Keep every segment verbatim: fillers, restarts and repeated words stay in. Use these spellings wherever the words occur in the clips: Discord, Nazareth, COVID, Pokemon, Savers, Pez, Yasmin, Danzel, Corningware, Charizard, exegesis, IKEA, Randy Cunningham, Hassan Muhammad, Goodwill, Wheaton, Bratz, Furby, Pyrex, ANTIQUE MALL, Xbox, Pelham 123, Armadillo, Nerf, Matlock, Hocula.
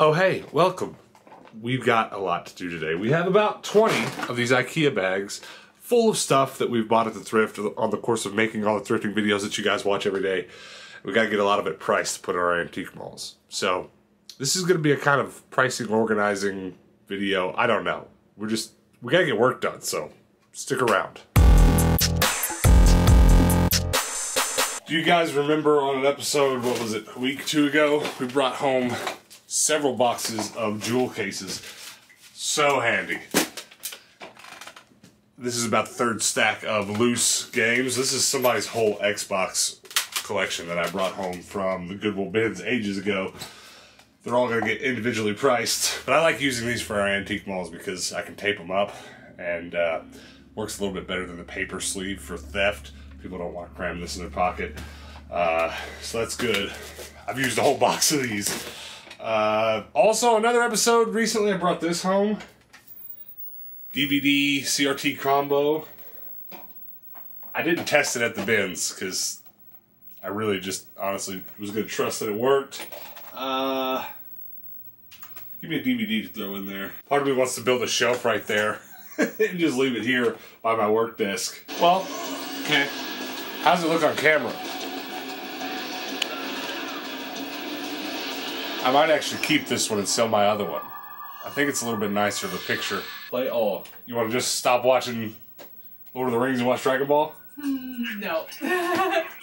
Oh hey, welcome. We've got a lot to do today. We have about twenty of these IKEA bags full of stuff that we've bought at the thrift on the course of making all the thrifting videos that you guys watch every day. We gotta get a lot of it priced to put in our antique malls. So this is gonna be a kind of pricing, organizing video. I don't know. We're just, we gotta get work done, so stick around. Do you guys remember on an episode, what was it, a week, two ago, we brought home several boxes of jewel cases. So handy. This is about the third stack of loose games. This is somebody's whole Xbox collection that I brought home from the Goodwill bins ages ago. They're all gonna get individually priced, but I like using these for our antique malls because I can tape them up and uh, works a little bit better than the paper sleeve for theft. People don't want to cram this in their pocket, uh, so that's good. I've used a whole box of these. Uh, also, another episode recently, I brought this home. D V D C R T combo. I didn't test it at the bins because I really just honestly was going to trust that it worked. Uh, give me a D V D to throw in there. Part of me wants to build a shelf right there and just leave it here by my work desk. Well, okay. How's it look on camera? I might actually keep this one and sell my other one. I think it's a little bit nicer of a picture. Play all. You want to just stop watching Lord of the Rings and watch Dragon Ball? Mm, no.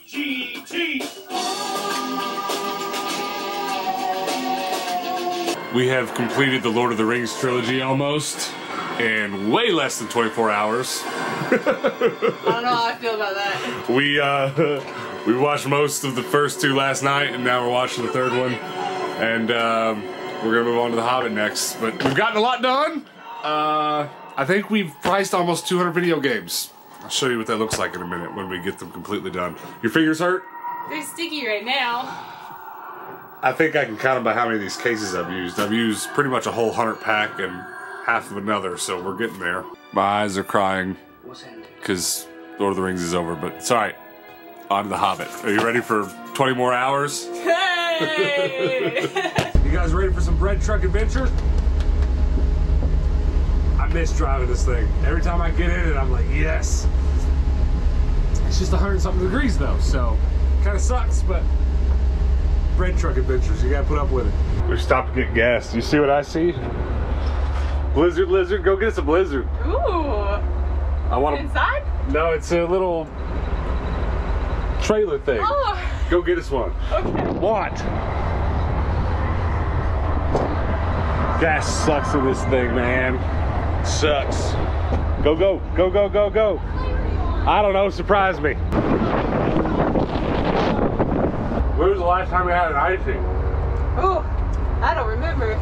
G G. We have completed the Lord of the Rings trilogy almost in way less than twenty-four hours. I don't know how I feel about that. We, uh, we watched most of the first two last night, and now we're watching the third one. And um, we're gonna move on to The Hobbit next, but we've gotten a lot done. Uh, I think we've priced almost two hundred video games. I'll show you what that looks like in a minute when we get them completely done. Your fingers hurt? They're sticky right now. I think I can count them by how many of these cases I've used. I've used pretty much a whole hundred pack and half of another, so we're getting there. My eyes are crying because Lord of the Rings is over, but it's all right. On to The Hobbit. Are you ready for twenty more hours? You guys ready for some bread truck adventure? I miss driving this thing. Every time I get in it, I'm like, yes. It's just a hundred and something degrees though, so kind of sucks, but bread truck adventures, you gotta put up with it. We stopped to get gas. Do you see what I see? Blizzard, lizard, go get us a blizzard. Ooh. I want to. Inside? No, it's a little trailer thing. Oh. Go get us one. Okay. What? Gas sucks in this thing, man. Sucks. Go, go, go, go, go, go. I don't know, surprise me. When was the last time we had an icing? Oh, I don't remember.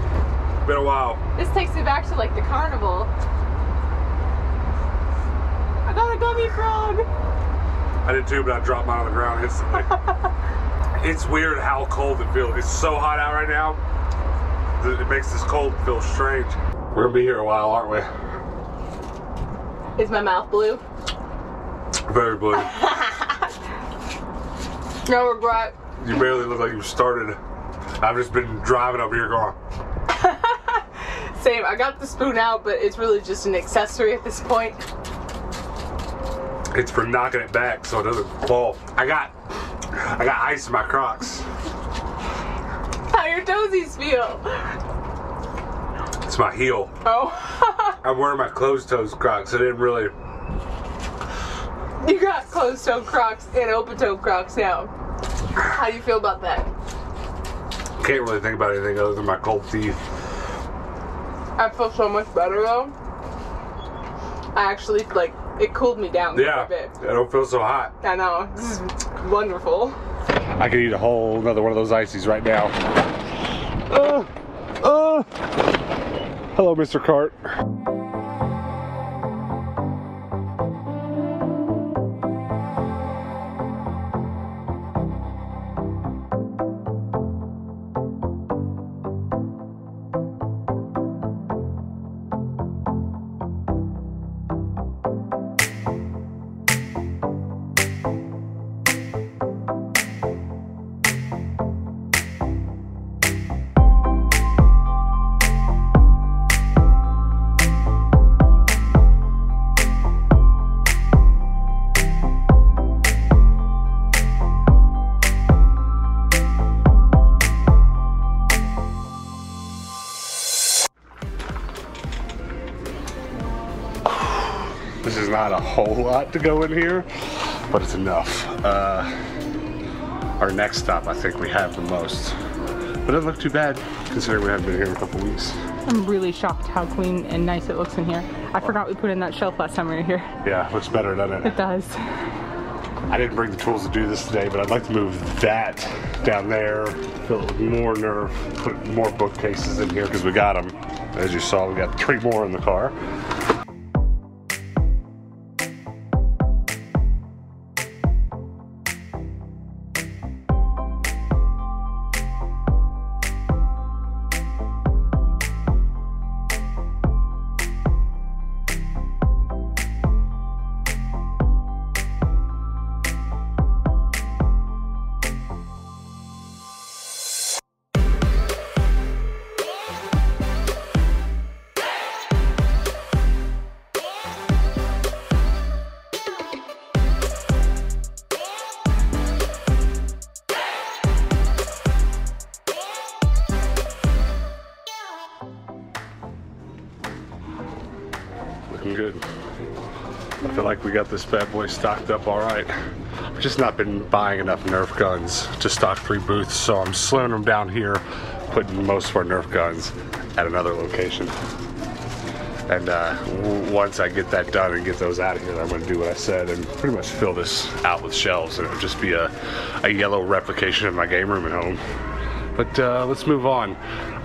Been a while. This takes me back to like the carnival. I got a gummy frog. I did too, but I dropped mine on the ground instantly. It's weird how cold it feels. It's so hot out right now that it makes this cold feel strange. We're gonna be here a while, aren't we? Is my mouth blue? Very blue. No regret. You barely look like you started. I've just been driving over here going. Same. I got the spoon out, but it's really just an accessory at this point. It's for knocking it back so it doesn't fall. I got, I got ice in my Crocs. How your toesies feel? It's my heel. Oh. I'm wearing my closed-toed Crocs. I didn't really. You got closed-toed Crocs and open-toed Crocs now. How do you feel about that? Can't really think about anything other than my cold teeth. I feel so much better though. I actually like. It cooled me down quite yeah, a bit. I don't feel so hot. I know. This is wonderful. I could eat a whole another one of those ices right now. Uh, uh. Hello, Mister Cart. This is not a whole lot to go in here, but it's enough. Uh, our next stop, I think we have the most. But it doesn't look too bad, considering we haven't been here in a couple weeks. I'm really shocked how clean and nice it looks in here. I forgot we put in that shelf last time we were here. Yeah, it looks better, doesn't it? It does. I didn't bring the tools to do this today, but I'd like to move that down there, fill it with more nerve, put more bookcases in here because we got them. As you saw, we got three more in the car. Good. I feel like we got this bad boy stocked up all right. I've just not been buying enough Nerf guns to stock three booths, so I'm slowing them down here, putting most of our Nerf guns at another location. And uh, once I get that done and get those out of here, I'm going to do what I said and pretty much fill this out with shelves, and it'll just be a, a yellow replication of my game room at home. But uh, let's move on.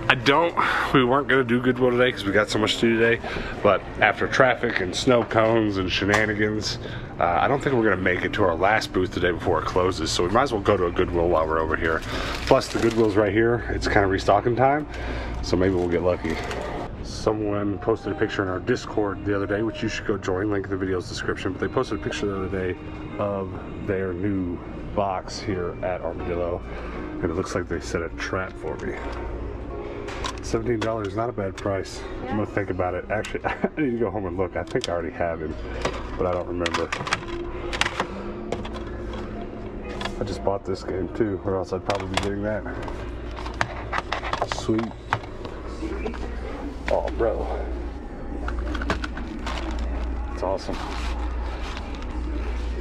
I don't, we weren't going to do Goodwill today because we got so much to do today, but after traffic and snow cones and shenanigans, uh, I don't think we're going to make it to our last booth today before it closes, so we might as well go to a Goodwill while we're over here. Plus, the Goodwill's right here. It's kind of restocking time, so maybe we'll get lucky. Someone posted a picture in our Discord the other day, which you should go join, link in the video's description, but they posted a picture the other day of their new box here at Armadillo, and it looks like they set a trap for me. seventeen dollars, not a bad price. Yeah. I'm gonna think about it. Actually, I need to go home and look. I think I already have him, but I don't remember. I just bought this game too, or else I'd probably be getting that. Sweet. Oh, bro. It's awesome.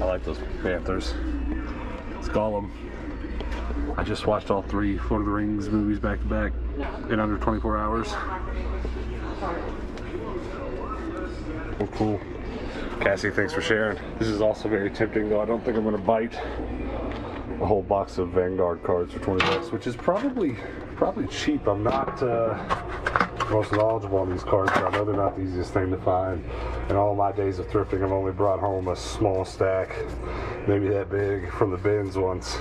I like those Panthers. Let's call them. I just watched all three Lord of the Rings movies back to back in under twenty-four hours. Well, cool. Cassie, thanks for sharing. This is also very tempting, though. I don't think I'm going to bite a whole box of Vanguard cards for twenty bucks, which is probably probably cheap. I'm not uh, most knowledgeable on these cards, but I know they're not the easiest thing to find. In all my days of thrifting, I've only brought home a small stack, maybe that big, from the bins once.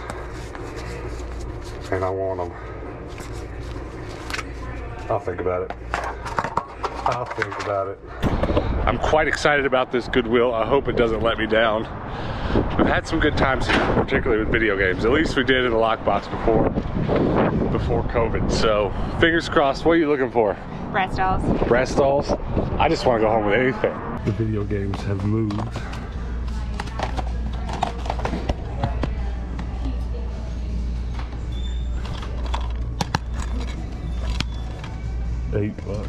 And I want them. I'll think about it. I'll think about it. I'm quite excited about this Goodwill. I hope it doesn't let me down. We've had some good times here, particularly with video games. At least we did in the lockbox before, before COVID. So fingers crossed. What are you looking for? Bratz dolls. Bratz dolls? I just want to go home with anything. The video games have moved. Eight bucks. Whoa.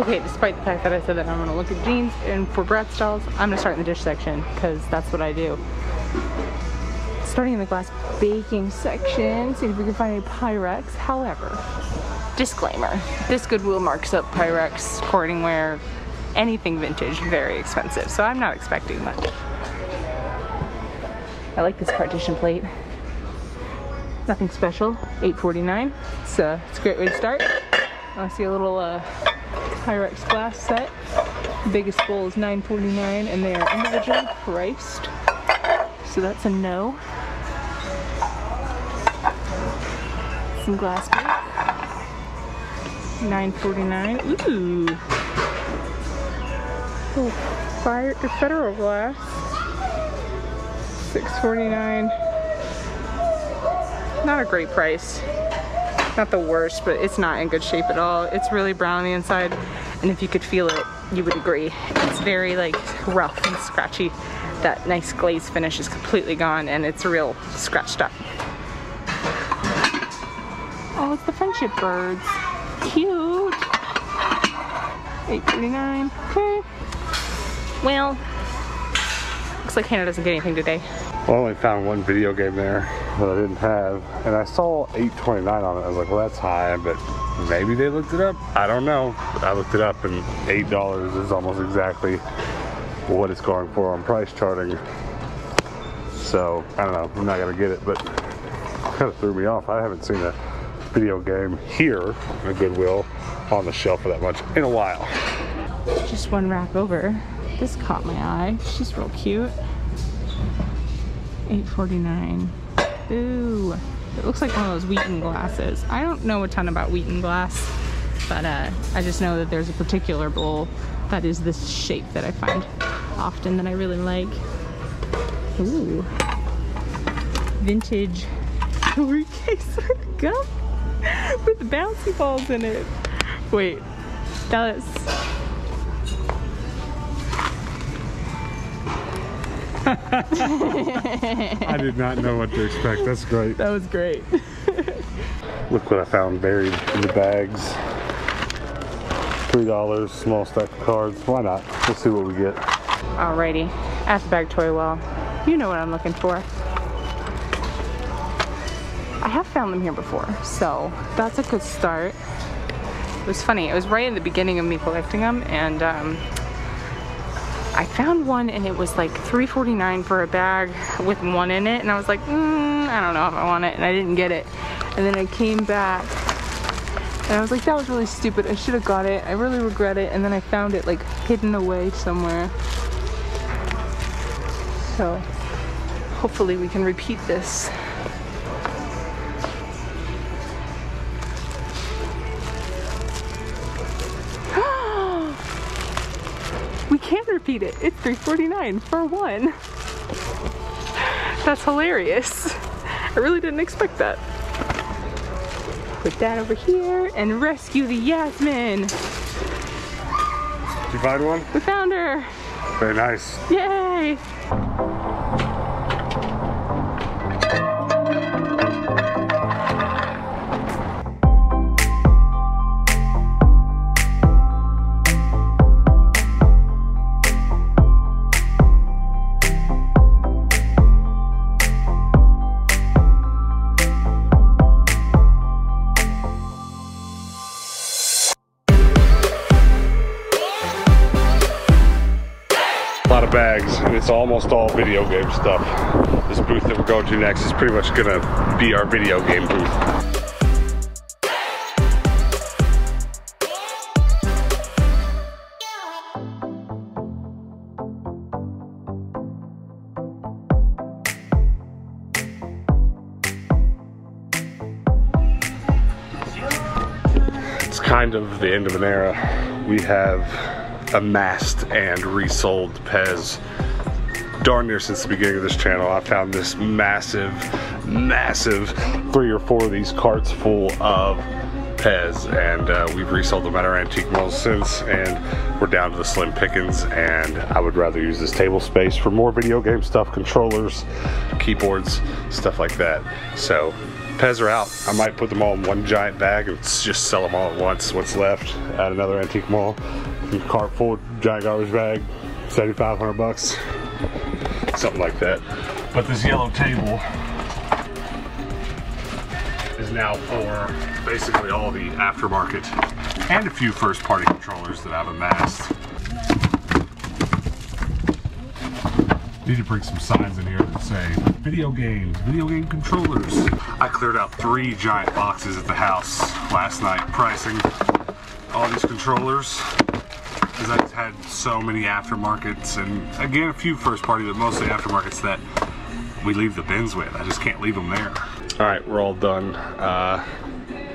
Okay, despite the fact that I said that I'm gonna look at jeans and for Bratz dolls, I'm gonna start in the dish section because that's what I do. Starting in the glass baking section, see if we can find any Pyrex. However, disclaimer, this Goodwill marks up Pyrex, Corningware, anything vintage, very expensive, so I'm not expecting much. I like this partition plate. Nothing special, eight forty-nine. It's, uh, it's a great way to start. I see a little uh, Pyrex glass set. The biggest bowl is nine forty-nine, and they are individually priced, so that's a no. Some glass plate. nine forty-nine. Ooh. Oh, fire, federal glass. six forty-nine. Not a great price. Not the worst, but it's not in good shape at all. It's really brown on the inside, and if you could feel it, you would agree. It's very like rough and scratchy. that nice glaze finish is completely gone and it's real scratched up. Oh, it's the friendship birds. Cute. eight thirty-nine. Okay. Well, looks like Hannah doesn't get anything today. I only found one video game there that I didn't have, and I saw eight twenty-nine on it. I was like, well, that's high, but maybe they looked it up. I don't know. I looked it up, and eight dollars is almost exactly what it's going for on price charting. So, I don't know. I'm not going to get it, but it kind of threw me off. I haven't seen a video game here at Goodwill on the shelf for that much in a while. Just one rack over. This caught my eye. She's real cute. eight forty-nine. Ooh, it looks like one of those Wheaton glasses. I don't know a ton about Wheaton glass, but uh, I just know that there's a particular bowl that is this shape that I find often that I really like. Ooh, vintage jewelry case with gum with bouncy balls in it. Wait, that's. I did not know what to expect. That's great. That was great. Look what I found buried in the bags. three dollars, small stack of cards. Why not? We'll see what we get. Alrighty, at the bag toy wall. You know what I'm looking for. I have found them here before, so that's a good start. It was funny. It was right in the beginning of me collecting them, and um, I found one and it was like three forty-nine for a bag with one in it, and I was like, mm, I don't know if I want it, and I didn't get it. And then I came back and I was like, that was really stupid. I should have got it. I really regret it. And then I found it like hidden away somewhere. So hopefully we can repeat this. Repeat it. It's three forty-nine for one. That's hilarious. I really didn't expect that. Put that over here and rescue the Yasmin. Did you find one? We found her. Very nice. Yay! And it's almost all video game stuff. This booth that we're going to next is pretty much gonna be our video game booth. It's kind of the end of an era. We have amassed and resold Pez darn near since the beginning of this channel. I found this massive, massive three or four of these carts full of Pez, and uh, we've resold them at our antique malls since, and we're down to the slim pickings, and I would rather use this table space for more video game stuff, controllers, keyboards, stuff like that. So Pez are out. I might put them all in one giant bag and just sell them all at once, what's left, at another antique mall. Cart full, giant garbage bag, seventy-five hundred bucks, something like that. But this yellow table is now for basically all the aftermarket and a few first party controllers that I've amassed. Need to bring some signs in here that say video games, video game controllers. I cleared out three giant boxes at the house last night, pricing all these controllers. Because I've had so many aftermarkets, and again a few first party, but mostly aftermarkets that we leave the bins with. I just can't leave them there. All right, we're all done. Uh,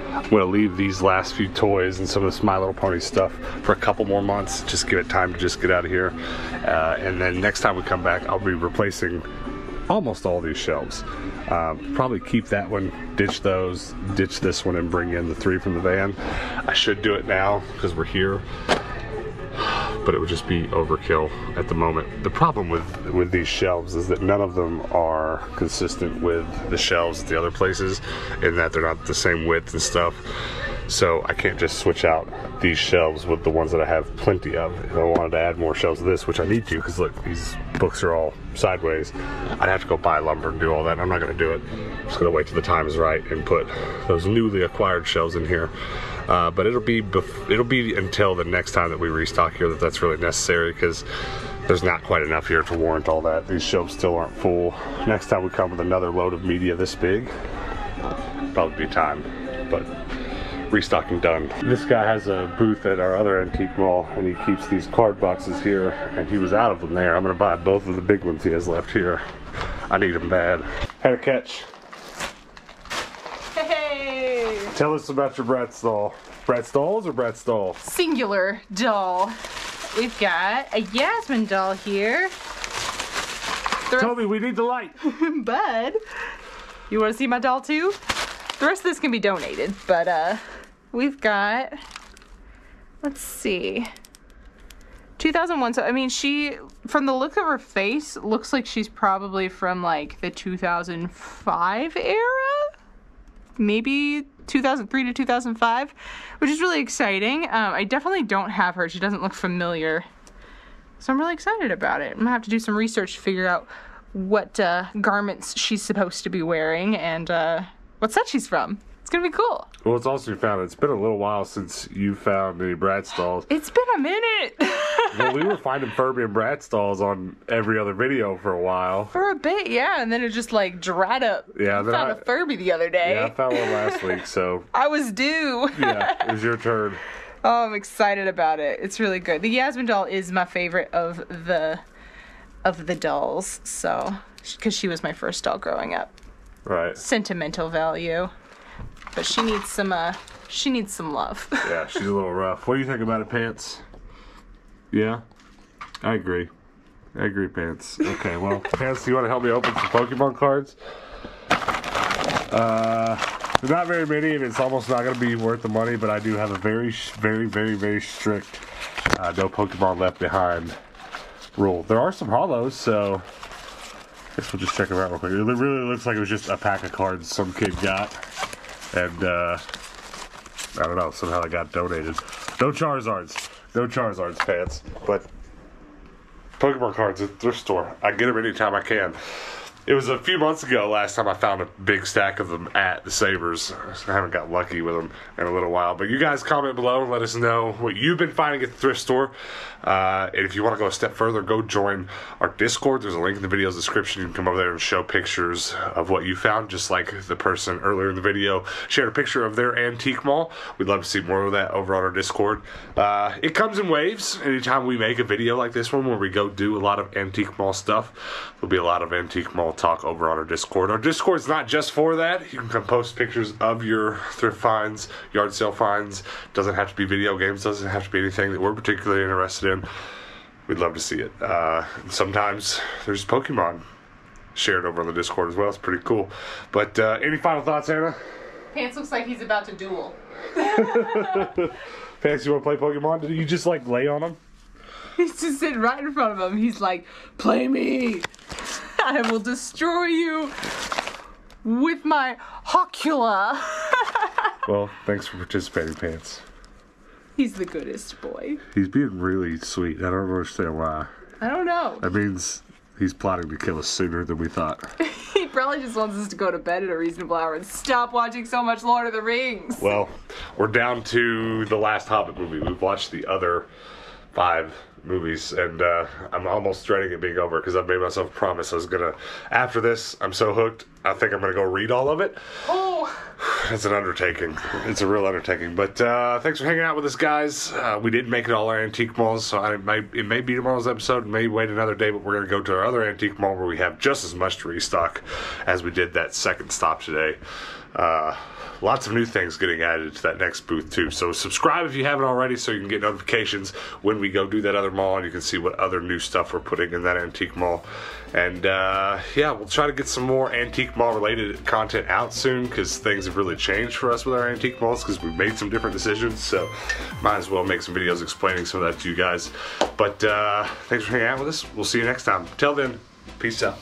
I'm gonna leave these last few toys and some of this My Little Pony stuff for a couple more months. Just give it time to just get out of here. Uh, and then next time we come back, I'll be replacing almost all these shelves. Uh, probably keep that one, ditch those, ditch this one, and bring in the three from the van. I should do it now because we're here. but it would just be overkill at the moment. The problem with, with these shelves is that none of them are consistent with the shelves at the other places, in that they're not the same width and stuff. So I can't just switch out these shelves with the ones that I have plenty of. If I wanted to add more shelves to this, which I need to, because look, these books are all sideways, I'd have to go buy lumber and do all that. I'm not gonna do it. I'm just gonna wait till the time is right and put those newly acquired shelves in here. Uh, but it'll be bef it'll be until the next time that we restock here that that's really necessary, because there's not quite enough here to warrant all that. These shelves still aren't full. Next time we come with another load of media this big, probably be time, but restocking done. This guy has a booth at our other antique mall, and he keeps these card boxes here, and he was out of them there. I'm gonna buy both of the big ones he has left here. I need them bad. Had a catch. Hey! Tell us about your Bratz doll. Bratz dolls or Bratz doll? Singular doll. We've got a Yasmin doll here. The Toby, we need the light. Bud, you wanna see my doll too? The rest of this can be donated, but uh, we've got, let's see, two thousand one. So, I mean, she, from the look of her face, looks like she's probably from like the two thousand five era, maybe two thousand three to two thousand five, which is really exciting. Um, I definitely don't have her. She doesn't look familiar. So I'm really excited about it. I'm gonna have to do some research to figure out what uh, garments she's supposed to be wearing and uh, what set she's from. It's gonna be cool. Well, it's also you found it's been a little while since you found any Bratz dolls. It's been a minute. Well, we were finding Furby and Bratz dolls on every other video for a while. For a bit, yeah, and then it just like dried up. Yeah, I found I, a Furby the other day. Yeah, I found one last week, so I was due. Yeah, it was your turn. Oh, I'm excited about it. It's really good. The Yasmin doll is my favorite of the of the dolls, so because she was my first doll growing up. Right. Sentimental value, but she needs some uh she needs some love. Yeah, she's a little rough. What do you think about it, Pants? Yeah, I agree. I agree, Pants. Okay, well, Pants, do you want to help me open some Pokemon cards? Uh, there's not very many, and it's almost not going to be worth the money. But I do have a very, very, very, very strict uh, no Pokemon left behind rule. There are some holos, so. I guess we'll just check them out real quick. It really looks like it was just a pack of cards some kid got. And, uh, I don't know, somehow it got donated. No Charizards. No Charizards, Pants. But Pokemon cards at the thrift store. I get them anytime I can. It was a few months ago last time I found a big stack of them at the Savers. I haven't got lucky with them in a little while. But you guys comment below and let us know what you've been finding at the thrift store. Uh, and if you want to go a step further, go join our Discord. There's a link in the video's description. You can come over there and show pictures of what you found, just like the person earlier in the video shared a picture of their antique mall. We'd love to see more of that over on our Discord. Uh, it comes in waves. Anytime we make a video like this one where we go do a lot of antique mall stuff, there'll be a lot of antique mall talk over on our Discord. Our Discord's not just for that. You can come post pictures of your thrift finds, yard sale finds. Doesn't have to be video games, doesn't have to be anything that we're particularly interested in. We'd love to see it. Uh, sometimes there's Pokemon shared over on the Discord as well. It's pretty cool. But uh, any final thoughts, Hannah? Pants looks like he's about to duel. Pants, you want to play Pokemon? Did you just like lay on him? He's just sitting right in front of him. He's like, play me. I will destroy you with my Hocula. Well, thanks for participating, Pants. He's the goodest boy. He's being really sweet. I don't understand why. I don't know. That means he's plotting to kill us sooner than we thought. He probably just wants us to go to bed at a reasonable hour and stop watching so much Lord of the Rings. Well, we're down to the last Hobbit movie. We've watched the other five movies, and uh, I'm almost dreading it being over because I made myself a promise I was gonna. After this, I'm so hooked. I think I'm gonna go read all of it. Oh, it's an undertaking. It's a real undertaking. But uh, thanks for hanging out with us, guys. Uh, we did make it all our antique malls, so I, it, may, it may be tomorrow's episode. It may wait another day, but we're gonna go to our other antique mall where we have just as much to restock as we did that second stop today. Uh, lots of new things getting added to that next booth too. So subscribe if you haven't already so you can get notifications when we go do that other mall, and you can see what other new stuff we're putting in that antique mall. And uh, yeah, we'll try to get some more antique mall related content out soon, because things have really changed for us with our antique malls, because we've made some different decisions. So might as well make some videos explaining some of that to you guys. But uh, thanks for hanging out with us. We'll see you next time. Till then, peace out.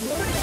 What?